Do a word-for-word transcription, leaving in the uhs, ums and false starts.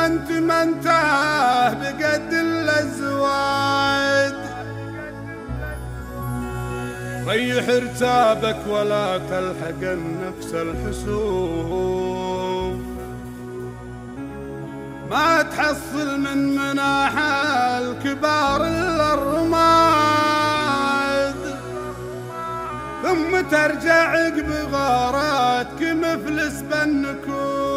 وانت ما انتهى بقد الازواج. ريح ارتابك ولا تلحق النفس الحسوب، ما تحصل من مناحة الكبار الا الرماد. ثم ترجع عقب غاراتك مفلس بالنكود،